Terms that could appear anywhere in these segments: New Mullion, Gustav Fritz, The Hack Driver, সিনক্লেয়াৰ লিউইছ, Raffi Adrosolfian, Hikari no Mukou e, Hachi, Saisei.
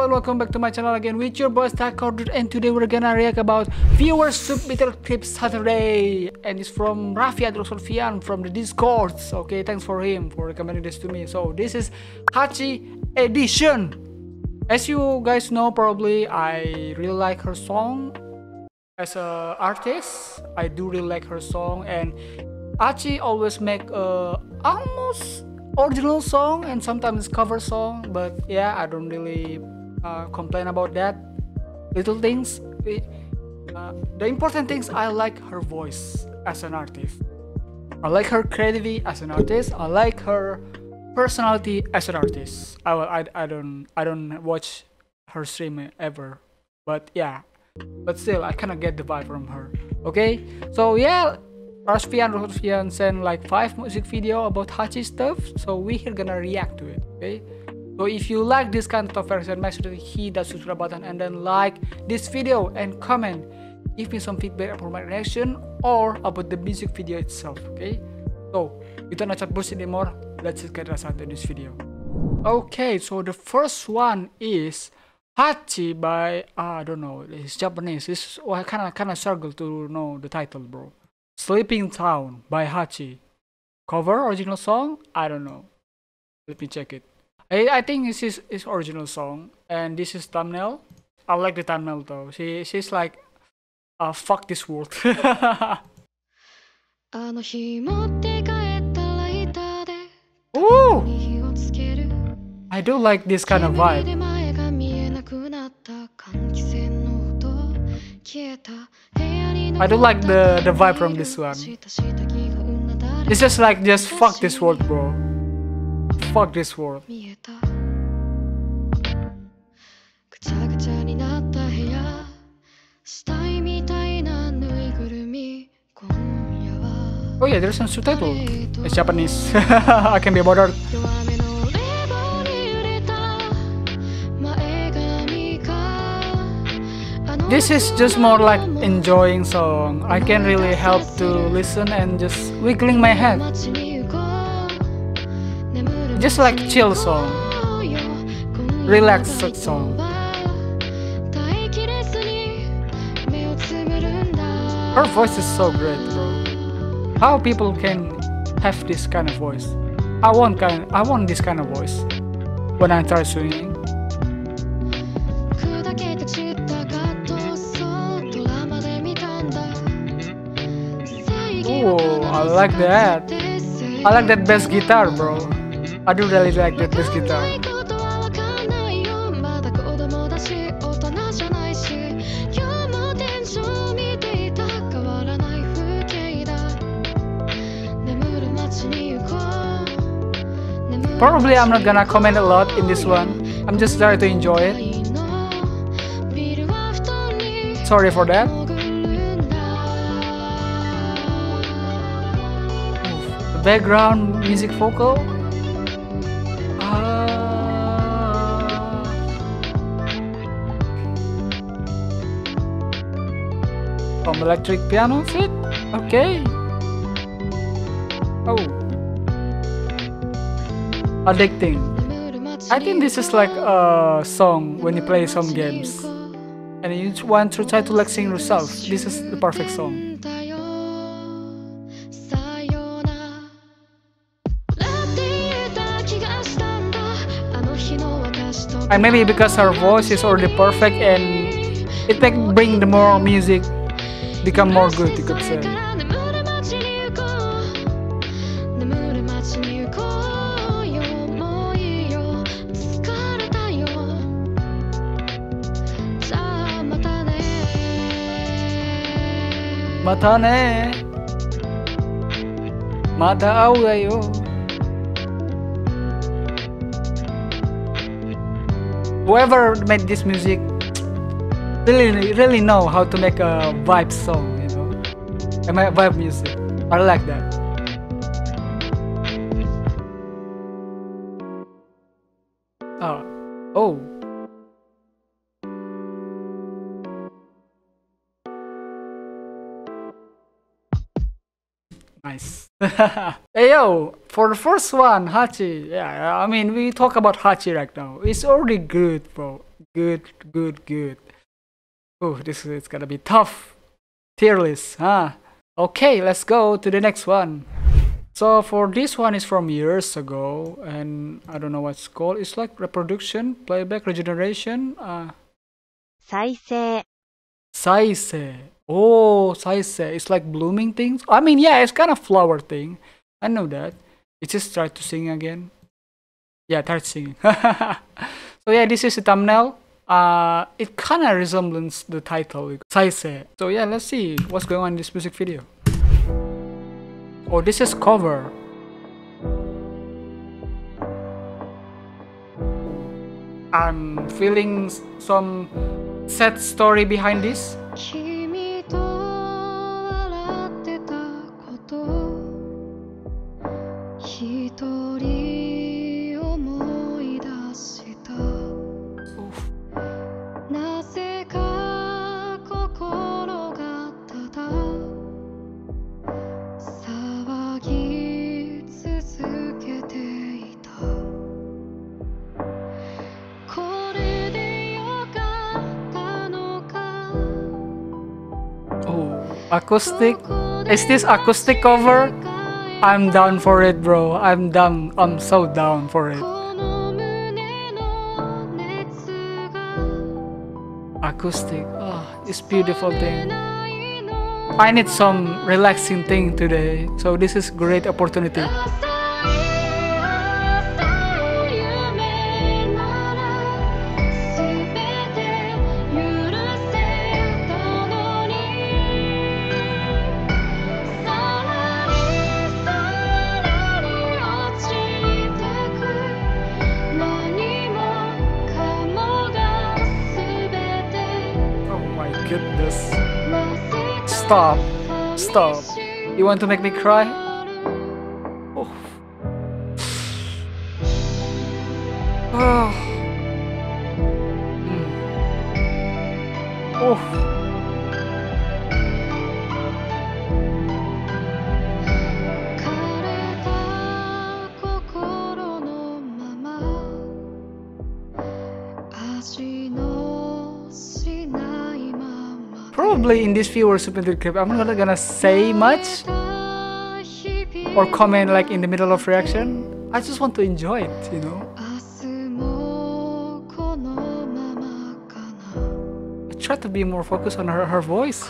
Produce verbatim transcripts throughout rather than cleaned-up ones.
hello and welcome back to my channel again with your boy Stack one hundred, and today we're gonna react about viewer submitted clip Saturday, and it's from Raffi Adrosolfian from the Discord. Okay, thanks for him for recommending this to me. So this is Hachi edition. As you guys know, probably I really like her song as a artist. I do really like her song, and Hachi always make a almost original song and sometimes cover song, but yeah, I don't really uh, complain about that. Little things, uh, the important things, I like her voice as an artist, I like her creativity as an artist, I like her personality as an artist. I, I, I don't I don't watch her stream ever, but yeah, but still I kind of get the vibe from her. Okay, so yeah, Raffi Adrosolfian sent like five music video about Hachi stuff, so we are gonna react to it. Okay, so if you like this kind of version, make sure to hit that subscribe button and then like this video and comment, give me some feedback about my reaction or about the music video itself. Okay, so without no chat bullshit anymore, let's just get started this video. Okay, so the first one is Hachi by uh, I don't know, it's Japanese. This oh, I kind of kind of struggle to know the title, bro. Sleeping Town by Hachi. Cover, original song? I don't know. Let me check it. I, I think this is his original song, and this is thumbnail. I like the thumbnail though. She she's like, uh, fuck this world. Ooh! I do like this kind of vibe. I don't like the, the vibe from this one. It's just like, just fuck this world, bro. Fuck this world. Oh yeah, there's some subtitle. It's Japanese. I can be bothered. This is just more like enjoying song. I can really help to listen and just wiggling my head. Just like chill song, relaxed song. Her voice is so great, bro. How people can have this kind of voice? I want kind. I want this kind of voice when I try singing. Whoa, I like that. I like that bass guitar, bro. I do really like that bass guitar. Probably I'm not gonna comment a lot in this one. I'm just trying to enjoy it. Sorry for that. Background music vocal. Ah. From electric piano fit. Okay. Oh. Addicting. I think this is like a song when you play some games and you want to try to like sing yourself. This is the perfect song. And maybe because her voice is already perfect, and it can bring the more music become more good, you could say. Matane, mata au yo. Whoever made this music really, really know how to make a vibe song, you know, and my vibe music. I like that. Oh, oh. Nice. Hey yo, for the first one, Hachi. Yeah, I mean, we talk about Hachi right now. It's already good, bro. good, good, good. Oh, this is gonna be tough. Tier list, huh? Okay, let's go to the next one. So for this one is from years ago, and I don't know what's called. It's like reproduction, playback, regeneration. Uh, Saisei. Saisei. Oh, Saisei. It's like blooming things. I mean, yeah, it's kind of flower thing. I know that. It just tried to sing again. Yeah, start singing. So yeah, this is the thumbnail. Uh, it kind of resembles the title, Saisei. So yeah, let's see what's going on in this music video. Oh, this is cover. I'm feeling some sad story behind this. Acoustic? Is this acoustic cover? I'm down for it, bro. I'm down. I'm so down for it. Acoustic. Oh, it's beautiful thing. I need some relaxing thing today, so this is great opportunity. Goodness. Stop. Stop. You want to make me cry? Oh. Oh. Mm. Oh. Probably in this viewer submitted clip, I'm not gonna say much or comment like in the middle of reaction. I just want to enjoy it, you know. I try to be more focused on her, her voice.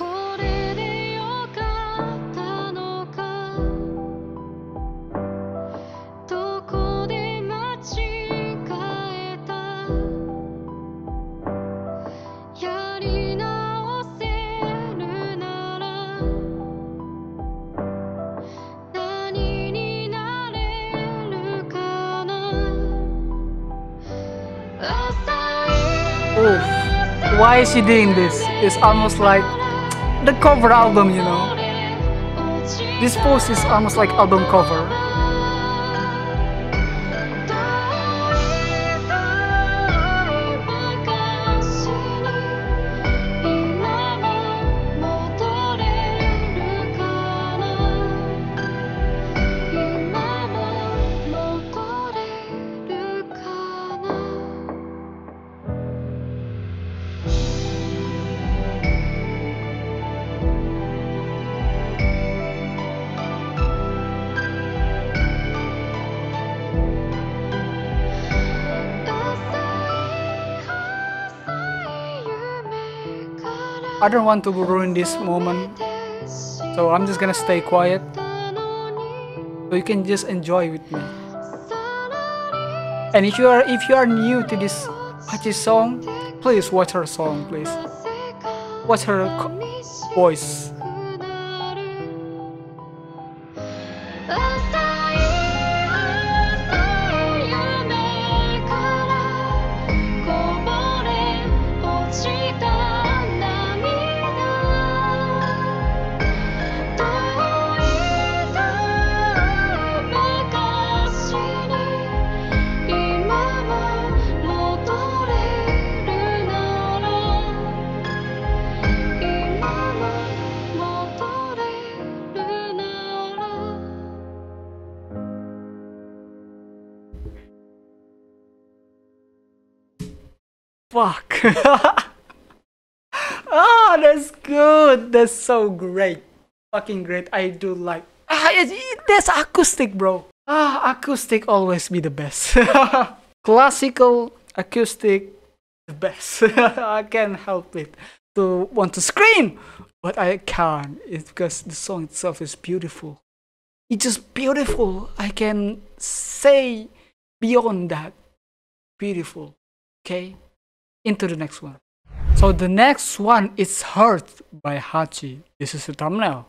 Why is she doing this? It's almost like the cover album, you know. This pose is almost like album cover. I don't want to ruin this moment, so I'm just gonna stay quiet, so you can just enjoy with me. And if you are if you are new to this Hachi song, please watch her song, please. Watch her voice. Fuck. Ah, that's good. That's so great. Fucking great. I do like. Ah, it, it, that's acoustic, bro. Ah, acoustic always be the best. Classical, acoustic, the best. I can't help it to want to scream, but I can't. It's because the song itself is beautiful. It's just beautiful. I can say beyond that. Beautiful. Okay, into the next one. So the next one is Hurt by Hachi. This is the thumbnail.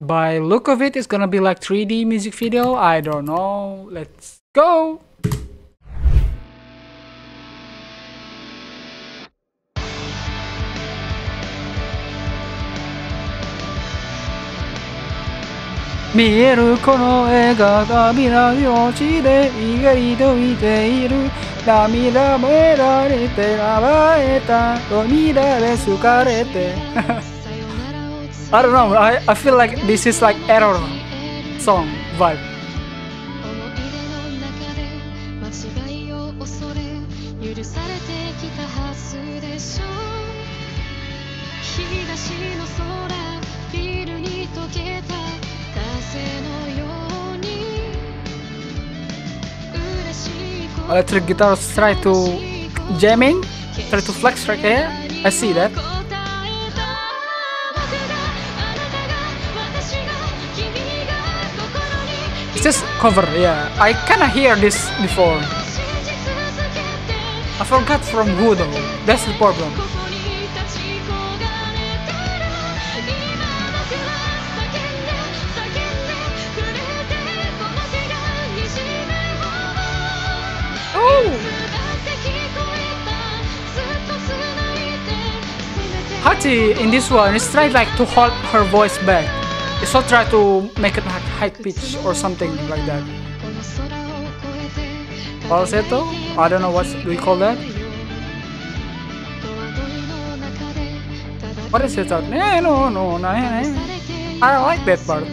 By look of it, it's gonna be like three D music video. I don't know. Let's go. Mieru kono ega ga mirai ochi de igari to ite iru damida merarete abaeta tomida de sukarete. I don't know, I, I feel like this is like error song vibe. Electric guitars try to jamming, try to flex right here, I see that. Just cover, yeah. I kinda hear this before. I forgot from who though. That's the problem. Oh! Hachi in this one is trying like to hold her voice back. It's not try to make it high pitch or something like that. Falsetto? I don't know what do we call that. What is it? No, no, no, no. I don't like that part.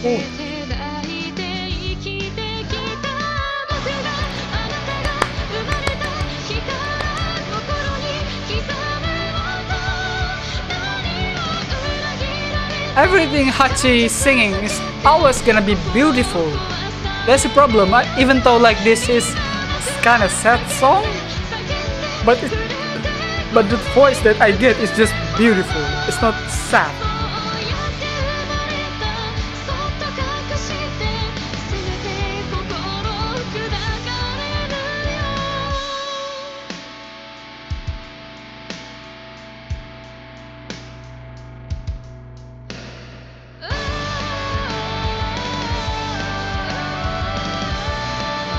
Oh. Everything Hachi is singing is always gonna be beautiful. That's the problem. I, even though like this is kind of sad song, but it, but the voice that I get is just beautiful. It's not sad.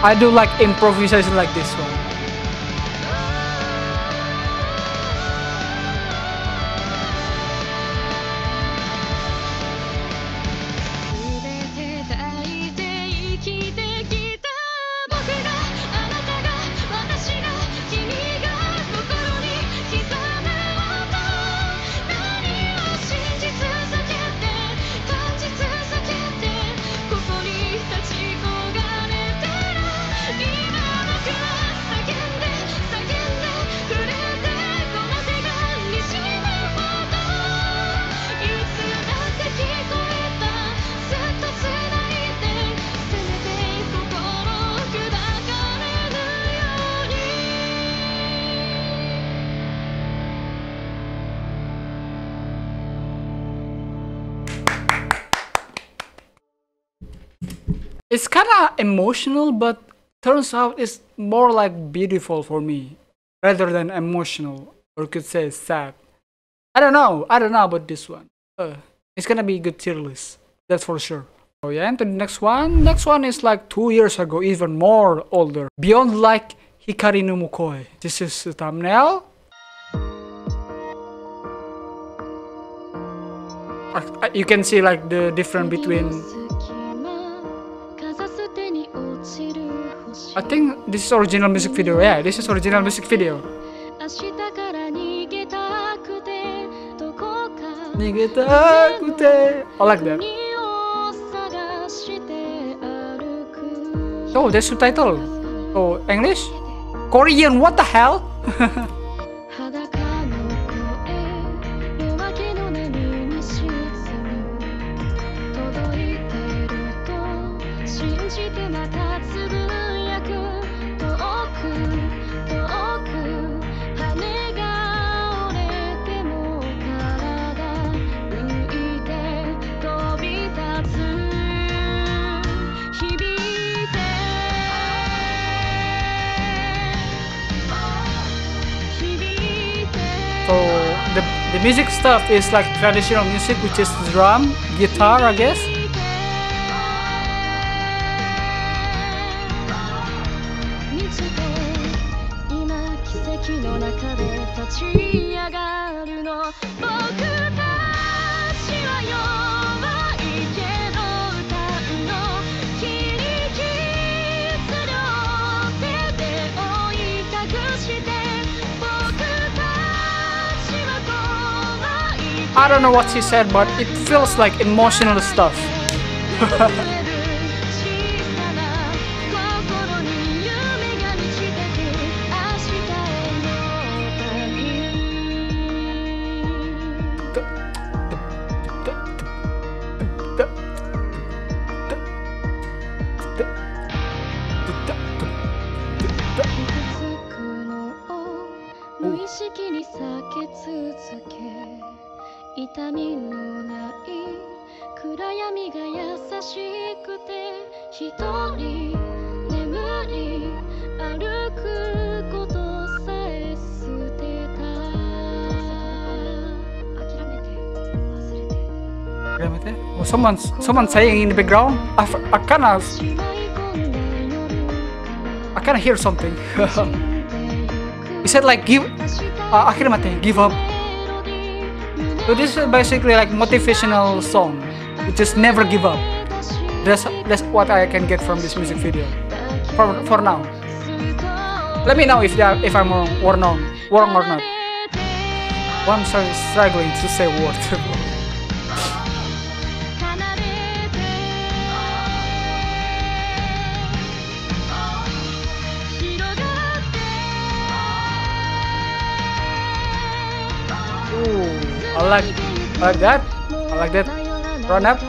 I do like improvisation like this one. It's kinda emotional, but turns out it's more like beautiful for me rather than emotional, or could say sad. I don't know, I don't know about this one. Uh, it's gonna be a good tier list, that's for sure. So yeah, and to the next one. Next one is like two years ago, even more older. Beyond like Hikari no Mukou e. This is the thumbnail. You can see like the difference between. I think this is original music video, yeah, this is original music video. Nigetakute. I like that. Oh, there's subtitle. Oh, English? Korean, what the hell? The music stuff is like traditional music, which is drum, guitar, I guess. I don't know what she said, but it feels like emotional stuff. Oh, someone's someone saying in the background. I, I kind of I kind of hear something. He said like give uh, Akiramate, give up. So this is basically like motivational song. It just never give up. That's that's what I can get from this music video. For for now. Let me know if that, if I'm wrong or not. Wrong or not. Well, I'm sorry, struggling to say words. I like, I like that. I like that. Run up.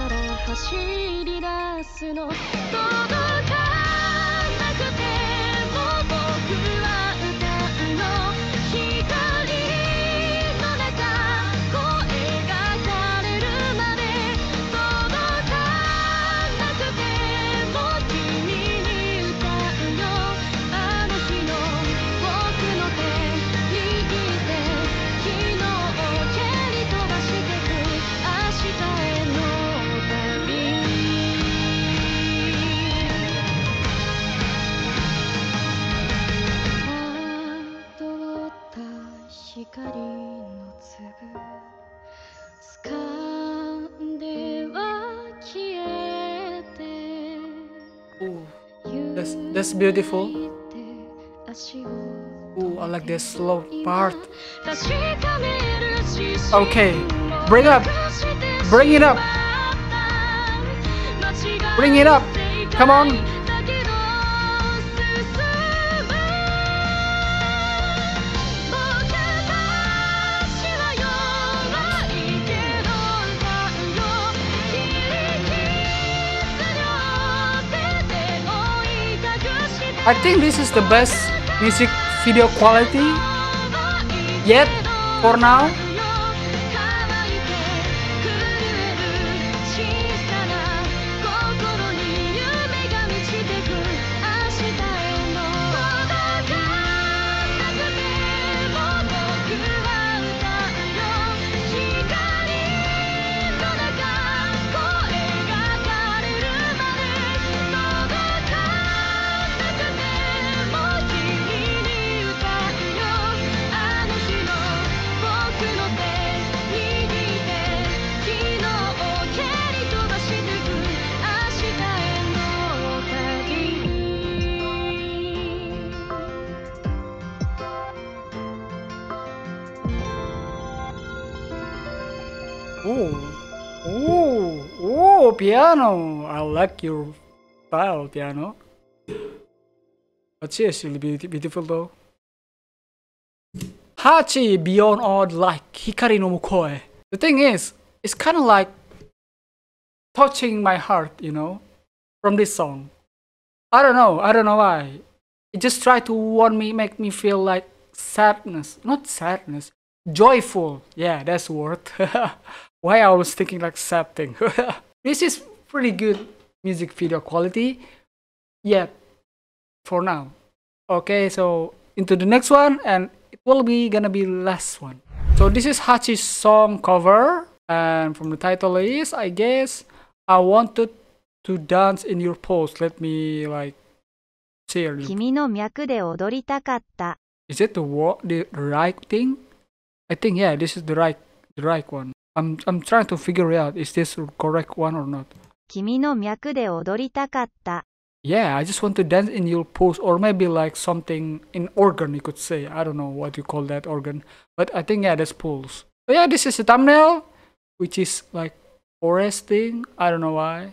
That's, that's beautiful. Ooh, I like this slow part. Okay, bring up, bring it up, bring it up. Come on. I think this is the best music video quality yet for now. Ooh, ooh, ooh, piano! I like your style, piano. But seriously, beautiful though. Hachi beyond all like Hikari no Mukou e. The thing is, it's kind of like touching my heart, you know, from this song. I don't know, I don't know why. It just tried to want me, make me feel like sadness. Not sadness, joyful. Yeah, that's the word. Why I was thinking like sad thing. This is pretty good music video quality. Yeah, for now. Okay, so into the next one, and it will be gonna be last one. So this is Hachi's song cover, and from the title is, I guess, I wanted to dance in your pose. Let me like share you. Is it the what the right thing? I think yeah, this is the right the right one. I'm I'm trying to figure out is this the correct one or not. Yeah, I just want to dance in your pose, or maybe like something in organ you could say. I don't know what you call that organ, but I think yeah, that's pulse. So yeah, this is the thumbnail, which is like forest thing. I don't know why,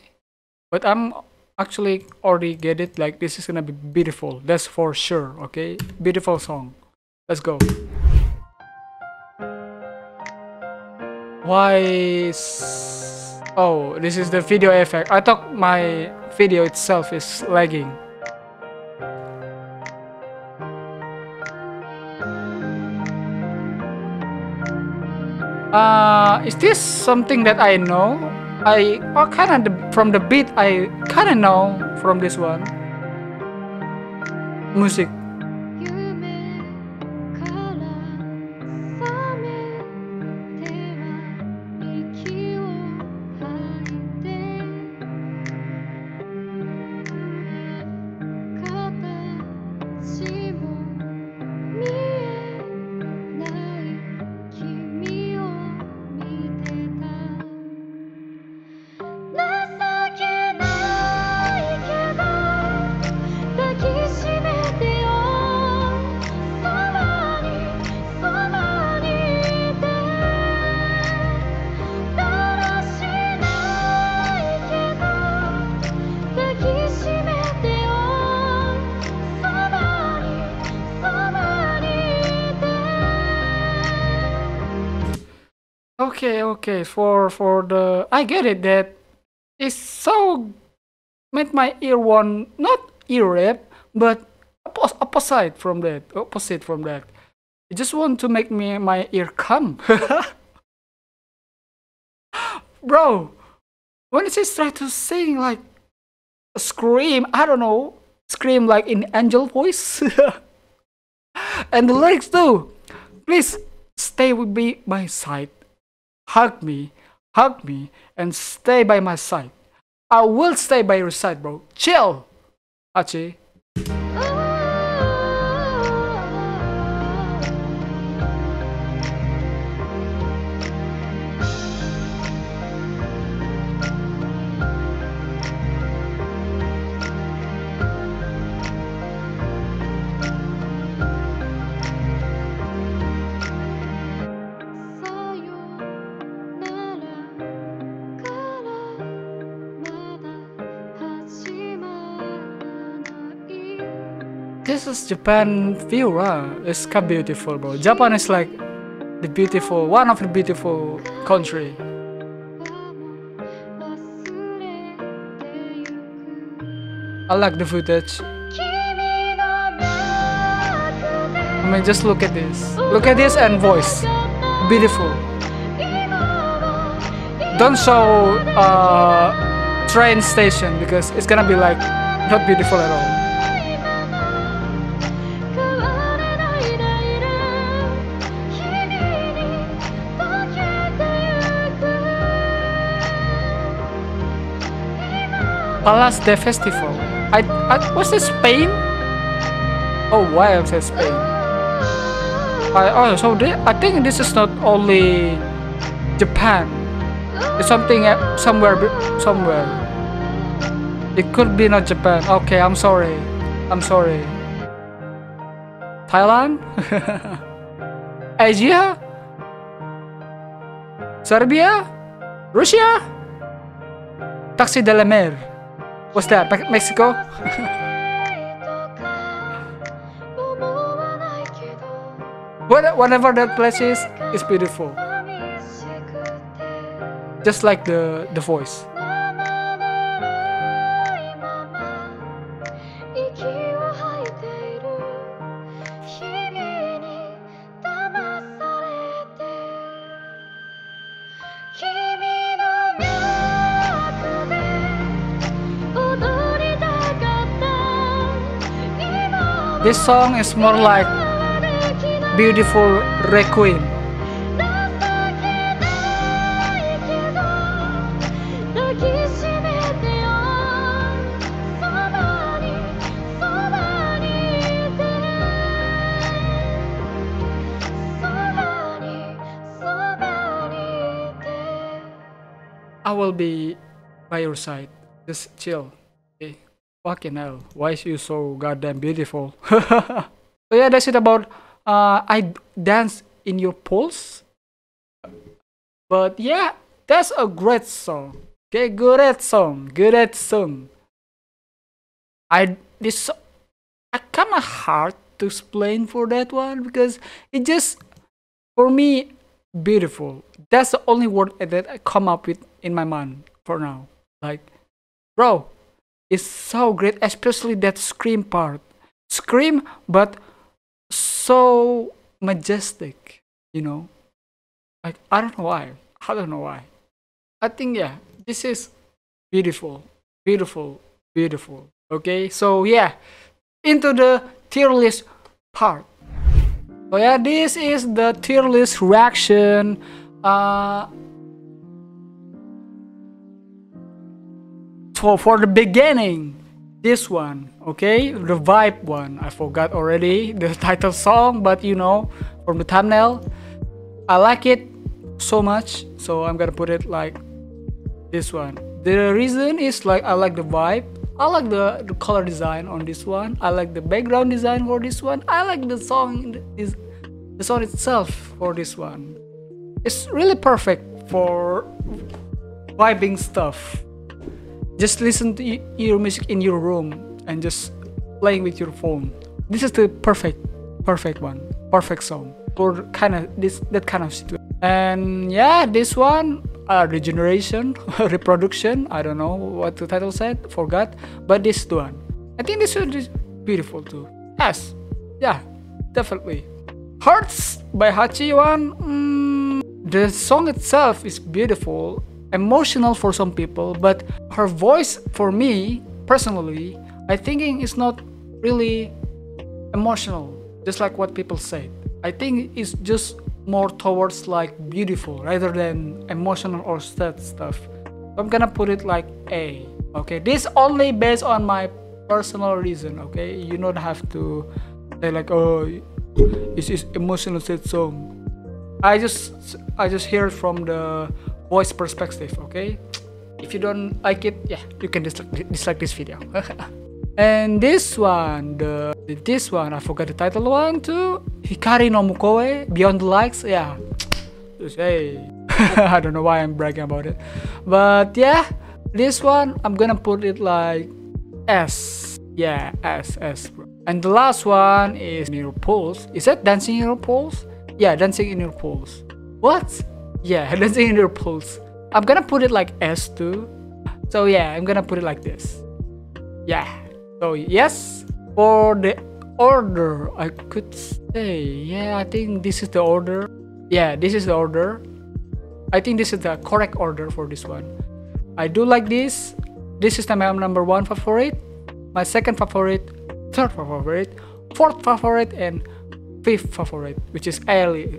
but I'm actually already get it. Like this is gonna be beautiful. That's for sure. Okay, beautiful song. Let's go. Why? Is... Oh, this is the video effect. I thought my video itself is lagging. Uh, is this something that I know? I or kind of from the beat I kind of know from this one. Music. Okay, okay, for for the I get it that it's so made my ear one not ear rape but opposite from that opposite from that. It just want to make me my ear come. Bro, when it is try to sing like scream, I don't know, scream like in angel voice, and the lyrics too. Please stay with me by side. Hug me, hug me, and stay by my side. I will stay by your side, bro. Chill, Hachi. This is Japan view, right? It's beautiful, bro. Japan is like the beautiful, one of the beautiful country. I like the footage. I mean, just look at this. Look at this and voice. Beautiful. Don't show uh, train station because it's gonna be like not beautiful at all. Palace de Festival. I, I was it Spain? Oh, why I said Spain? I, oh, so they, I think this is not only Japan. It's something somewhere, somewhere. It could be not Japan. Okay, I'm sorry. I'm sorry. Thailand, Asia, Serbia. Russia? Taxi de la Mer. What's that? Me Mexico? What, whatever that place is, it's beautiful. Just like the the voice. This song is more like beautiful requiem. I will be by your side. Just chill. Okay? Fucking hell, why is you so goddamn beautiful? So yeah, that's it about uh, I Dance in Your Pulse. But yeah, that's a great song. Okay, good song, good song. I this I kinda hard to explain for that one because it just for me beautiful. That's the only word that I come up with in my mind for now. Like, bro. It's so great, especially that scream part. Scream, but so majestic, you know. Like, I don't know why. I don't know why. I think, yeah, this is beautiful. Beautiful. Beautiful. Okay, so yeah, into the tier list part. So yeah, this is the tier list reaction. Uh... So for the beginning, this one, okay, the vibe one, I forgot already the title song, but you know, from the thumbnail, I like it so much, so I'm gonna put it like this one. The reason is like I like the vibe, I like the, the color design on this one, I like the background design for this one, I like the song, is the song itself for this one. It's really perfect for vibing stuff. Just listen to your music in your room and just playing with your phone. This is the perfect, perfect one, perfect song for kind of this that kind of situation. And yeah, this one, uh, regeneration, reproduction. I don't know what the title said, forgot. But this one, I think this one is beautiful too. Yes, yeah, definitely. Hearts by Hachi one. Mm, the song itself is beautiful. Emotional for some people, but her voice for me personally, I thinking it's not really emotional, just like what people said. I think it's just more towards like beautiful rather than emotional or sad stuff. I'm gonna put it like A. Okay, this only based on my personal reason. Okay, you don't have to say like, oh, it's just emotional sad song. I just I just hear from the voice perspective, okay? If you don't like it, yeah, you can dislike, dislike this video. And this one, the this one, I forgot the title one too. Hikari no Mukou e, Beyond the Likes, yeah. Just, hey, I don't know why I'm bragging about it, but yeah, this one I'm gonna put it like S, yeah, S, S. And the last one is Your Pulse. Is that Dancing in Your Pulse? Yeah, Dancing in Your Pulse. What? Yeah, Dancing in Your Pulse. I'm gonna put it like S too. So yeah, I'm gonna put it like this. Yeah. So yes, for the order, I could say, yeah, I think this is the order. Yeah, this is the order. I think this is the correct order for this one. I do like this. This is my number one favorite, my second favorite, third favorite, fourth favorite, and fifth favorite, which is Alice,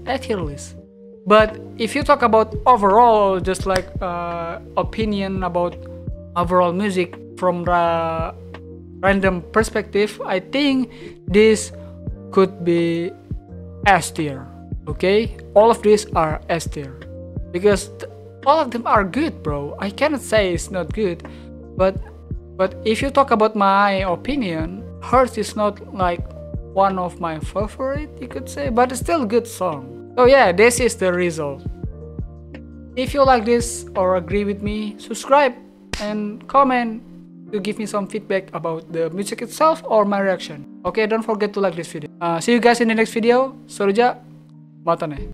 Alice. But if you talk about overall, just like uh, opinion about overall music from the random perspective, I think this could be S tier. Okay, all of these are S tier because th all of them are good, bro. I cannot say it's not good, but but if you talk about my opinion, Hearts is not like one of my favorite, you could say, but it's still a good song. So yeah, this is the result. If you like this or agree with me, subscribe and comment to give me some feedback about the music itself or my reaction. Okay, don't forget to like this video. Uh, see you guys in the next video. Soreja, matane.